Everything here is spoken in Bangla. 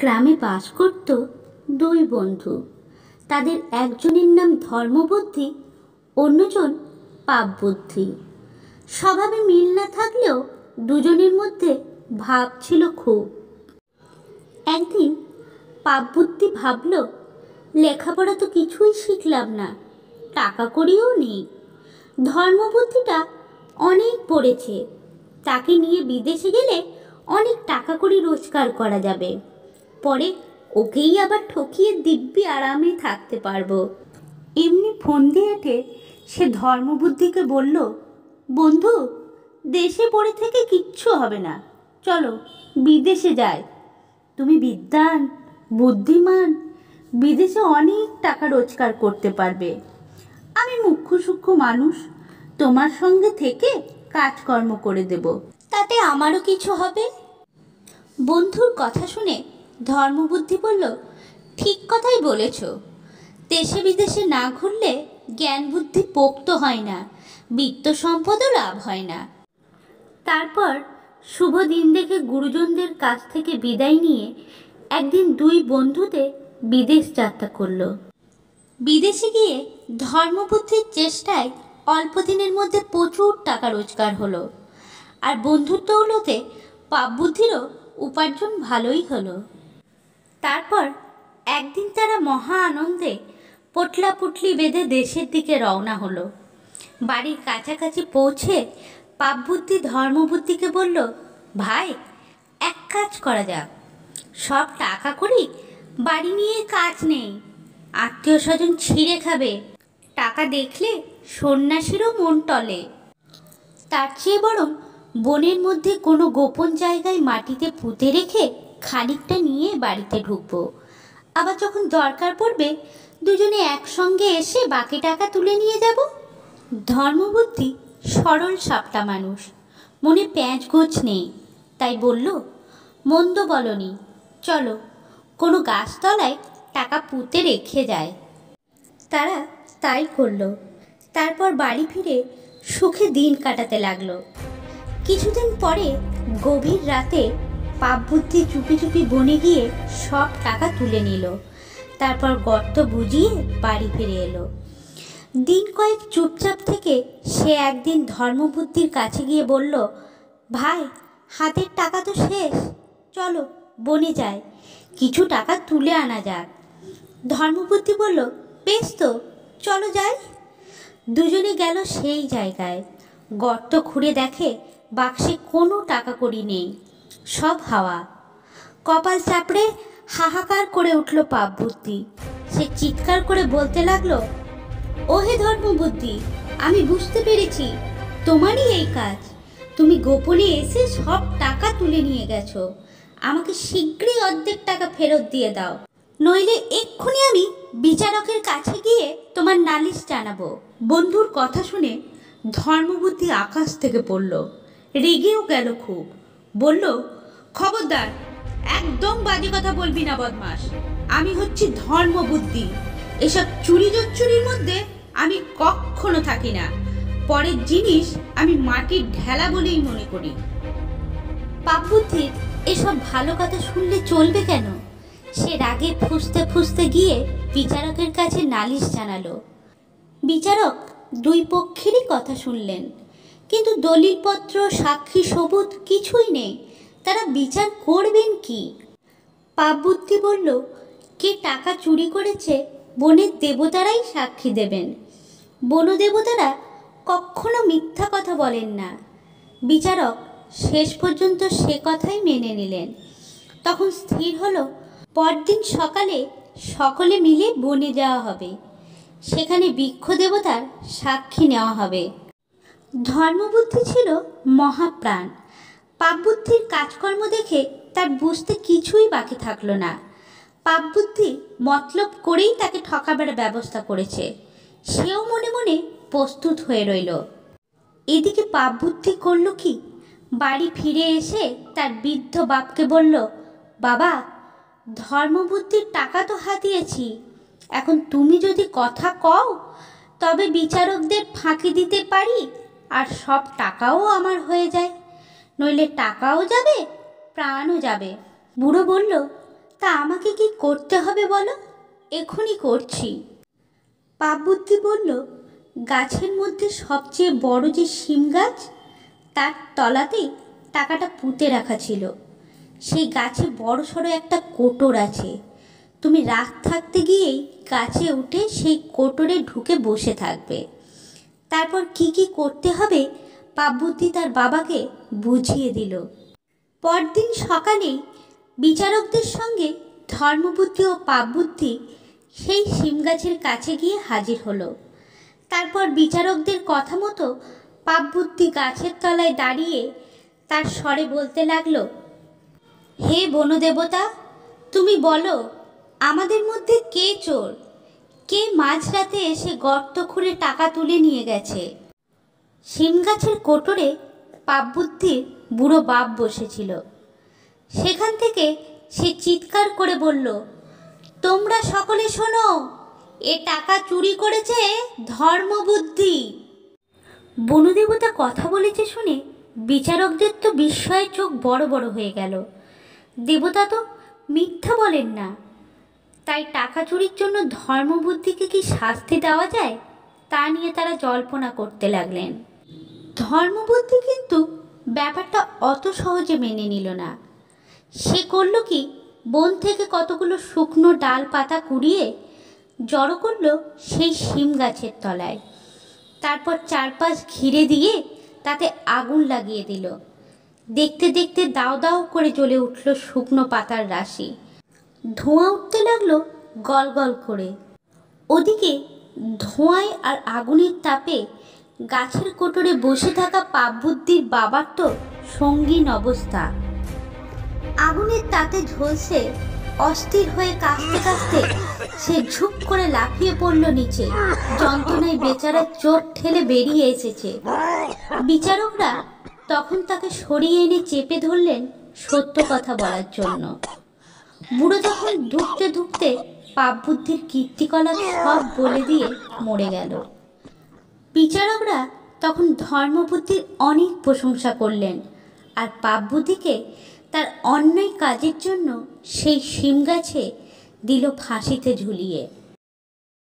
গ্রামে বাস করত দুই বন্ধু। তাদের একজনের নাম ধর্মবুদ্ধি, অন্যজন পাপবুদ্ধি। স্বভাবে মিল না থাকলেও দুজনের মধ্যে ভাব ছিল খুব। একদিন পাপবুদ্ধি ভাবল, লেখাপড়া তো কিছুই শিখলাম না, টাকা করিও নেই। ধর্মবুদ্ধিটা অনেক পড়েছে, তাকে নিয়ে বিদেশে গেলে অনেক টাকা করে রোজগার করা যাবে, পরে ওকেই আবার ঠকিয়ে দিব্যি আরামে থাকতে পারবো। এমনি ফোন দিয়ে হেঁটে সে ধর্মবুদ্ধিকে বলল, বন্ধু, দেশে পড়ে থেকে কিচ্ছু হবে না, চলো বিদেশে যাই। তুমি বিদ্বান, বুদ্ধিমান, বিদেশে অনেক টাকা রোজগার করতে পারবে। আমি মুখ্য সূক্ষ্ম মানুষ, তোমার সঙ্গে থেকে কাজকর্ম করে দেব, তাতে আমারও কিছু হবে। বন্ধুর কথা শুনে ধর্মবুদ্ধি বলল, ঠিক কথাই বলেছ, দেশে বিদেশে না ঘুরলে জ্ঞান বুদ্ধি পোক্ত হয় না, বিত্ত সম্পদও লাভ হয় না। তারপর শুভ দিন দেখে গুরুজনদের কাছ থেকে বিদায় নিয়ে একদিন দুই বন্ধুতে বিদেশ যাত্রা করল। বিদেশে গিয়ে ধর্মবুদ্ধির চেষ্টায় অল্প দিনের মধ্যে প্রচুর টাকা রোজগার হলো, আর বন্ধুর দৌলতে পাপবুদ্ধিরও উপার্জন ভালোই হলো। তারপর একদিন তারা মহা আনন্দে পটলা পুটলি বেঁধে দেশের দিকে রওনা হলো। বাড়ির কাছাকাছি পৌঁছে পাপবুদ্ধি ধর্মবুদ্ধিকে বলল, ভাই, এক কাজ করা যাক, সব টাকা করি বাড়ি নিয়ে কাজ নেই, আত্মীয় স্বজন ছিঁড়ে খাবে, টাকা দেখলে সন্ন্যাসীরও মন টলে। তার চেয়ে বরং বনের মধ্যে কোনো গোপন জায়গায় মাটিতে পুঁতে রেখে খানিকটা নিয়ে বাড়িতে ঢুকবো, আবার যখন দরকার পড়বে দুজনে একসঙ্গে এসে বাকি টাকা তুলে নিয়ে যাব। ধর্মবুদ্ধি সরল সাপটা মানুষ, মনে প্যাঁচ গোছ নেই, তাই বলল, মন্দ বলনি, চলো কোনো গাছতলায় টাকা পুঁতে রেখে যায়। তারা তাই করল। তারপর বাড়ি ফিরে সুখে দিন কাটাতে লাগলো। কিছুদিন পরে গভীর রাতে পাপবুদ্ধি চুপি চুপি বনে গিয়ে সব টাকা তুলে নিল, তারপর গর্ত বুজিয়ে বাড়ি ফিরে এলো। দিন কয়েক চুপচাপ থেকে সে একদিন ধর্মবুদ্ধির কাছে গিয়ে বলল, ভাই, হাতের টাকা তো শেষ, চলো বনে যায়, কিছু টাকা তুলে আনা যাক। ধর্মবুদ্ধি বলল, বেশ তো, চলো যাই। দুজনে গেল সেই জায়গায়। গর্ত খুঁড়ে দেখে বাক্সে কোনো টাকা কড়ি নেই, সব হাওয়া। কপাল চাপড়ে হাহাকার করে উঠল পাপবুদ্ধি। সে চিৎকার করে বলতে লাগলো, ওহে ধর্মবুদ্ধি, আমি বুঝতে পেরেছি তোমারই এই কাজ, তুমি গোপনে এসে সব টাকা তুলে নিয়ে গেছো। আমাকে শীঘ্রই অর্ধেক টাকা ফেরত দিয়ে দাও, নইলে এক্ষুনি আমি বিচারকের কাছে গিয়ে তোমার নালিশ জানাবো। বন্ধুর কথা শুনে ধর্মবুদ্ধি আকাশ থেকে পড়ল, রেগেও গেল খুব, বলল, খবরদার, একদম বাজে কথা বলবি না বদমাস, আমি হচ্ছি ধর্মবুদ্ধি, এসব চুরি জচ্চুরির মধ্যে আমি কখনো থাকি না, পরের জিনিস আমি মাটির ঢেলা বলেই মনে করি। পাপবুদ্ধির এসব ভালো কথা শুনলে চলবে কেন? সে রাগে ফুঁসতে ফুঁসতে গিয়ে বিচারকের কাছে নালিশ জানালো। বিচারক দুই পক্ষেরই কথা শুনলেন, কিন্তু দলিলপত্র, সাক্ষী, সবুত কিছুই নেই, তারা বিচার করবেন কি? পাপবুদ্ধি বলল, কে টাকা চুরি করেছে বনের দেবতারাই সাক্ষী দেবেন, বনদেবতারা কখনো মিথ্যা কথা বলেন না। বিচারক শেষ পর্যন্ত সে কথাই মেনে নিলেন। তখন স্থির হলো, পরদিন সকালে সকলে মিলে বনে যাওয়া হবে, সেখানে বৃক্ষ দেবতার সাক্ষী নেওয়া হবে। ধর্মবুদ্ধি ছিল মহাপ্রাণ, পাপবুদ্ধির কাজকর্ম দেখে তার বুঝতে কিছুই বাকি থাকলো না। পাপবুদ্ধি মতলব করেই তাকে ঠকাবার ব্যবস্থা করেছে, সেও মনে মনে প্রস্তুত হয়ে রইল। এদিকে পাপবুদ্ধি করল কি, বাড়ি ফিরে এসে তার বৃদ্ধ বাপকে বলল, বাবা, ধর্মবুদ্ধির টাকা তো হাতিয়েছি, এখন তুমি যদি কথা কও তবে বিচারকদের ফাঁকি দিতে পারি, আর সব টাকাও আমার হয়ে যায়, নইলে টাকাও যাবে, প্রাণও যাবে। বুড়ো বলল, তা আমাকে কি করতে হবে বলো, এখনই করছি। পাপবুদ্ধি বলল, গাছের মধ্যে সবচেয়ে বড় যে শিম গাছ, তার তলাতেই টাকাটা পুঁতে রাখা ছিল। সেই গাছে বড় সড়ো একটা কোটর আছে, তুমি রাত থাকতে গিয়েই গাছে উঠে সেই কোটরে ঢুকে বসে থাকবে। তারপর কি করতে হবে পাপবুদ্ধি তার বাবাকে বুঝিয়ে দিল। পরদিন সকালেই বিচারকদের সঙ্গে ধর্মবুদ্ধি ও পাপবুদ্ধি সেই শিম গাছের কাছে গিয়ে হাজির হলো। তারপর বিচারকদের কথা মতো পাপবুদ্ধি গাছের তলায় দাঁড়িয়ে তার স্বরে বলতে লাগলো, হে বনদেবতা, তুমি বলো আমাদের মধ্যে কে চোর, কে মাঝরাতে এসে গর্ত খুঁড়ে টাকা তুলে নিয়ে গেছে? শিম গাছের কোটরে পাপবুদ্ধির বুড়ো বাপ বসেছিল। সেখান থেকে সে চিৎকার করে বলল, তোমরা সকলে শোনো, এ টাকা চুরি করেছে ধর্মবুদ্ধি। বনদেবতা কথা বলেছে শুনে বিচারকদের তো বিস্ময়ে চোখ বড় বড় হয়ে গেল। দেবতা তো মিথ্যা বলেন না, তাই টাকা চুরির জন্য ধর্মবুদ্ধিকে কি শাস্তি দেওয়া যায় তা নিয়ে তারা জল্পনা করতে লাগলেন। ধর্মবুদ্ধি কিন্তু ব্যাপারটা অত সহজে মেনে নিল না। সে করল কি, বন থেকে কতগুলো শুকনো ডাল পাতা কুড়িয়ে জড়ো করল সেই শিম গাছের তলায়। তারপর চারপাশ ঘিরে দিয়ে তাতে আগুন লাগিয়ে দিল। দেখতে দেখতে দাও দাও করে জ্বলে উঠল শুকনো পাতার রাশি, ধোঁয়া উঠতে লাগলো গল গল করে। ওদিকে ধোঁয়ায় আর আগুনের তাপে গাছের কোটরে বসে থাকা পাপবুদ্ধির বাবার তো সঙ্গীন অবস্থা। আগুনের তাতে ঝলসে অস্থির হয়ে কাঁপতে কাঁপতে সে ঝুপ করে লাফিয়ে পড়ল নিচে। যন্ত্রণায় বেচারা চোখ ঠেলে বেরিয়ে এসেছে। বিচারকরা তখন তাকে সরিয়ে এনে চেপে ধরলেন সত্য কথা বলার জন্য। বুড়ো তখন ধুঁকতে ধুঁকতে পাপবুদ্ধির কীর্তিকলা সব বলে দিয়ে মরে গেল। বিচারকরা তখন ধর্মবুদ্ধির অনেক প্রশংসা করলেন আর পাপবুদ্ধিকে তার অন্যায় কাজের জন্য সেই শিম গাছে দিল ফাঁসিতে ঝুলিয়ে।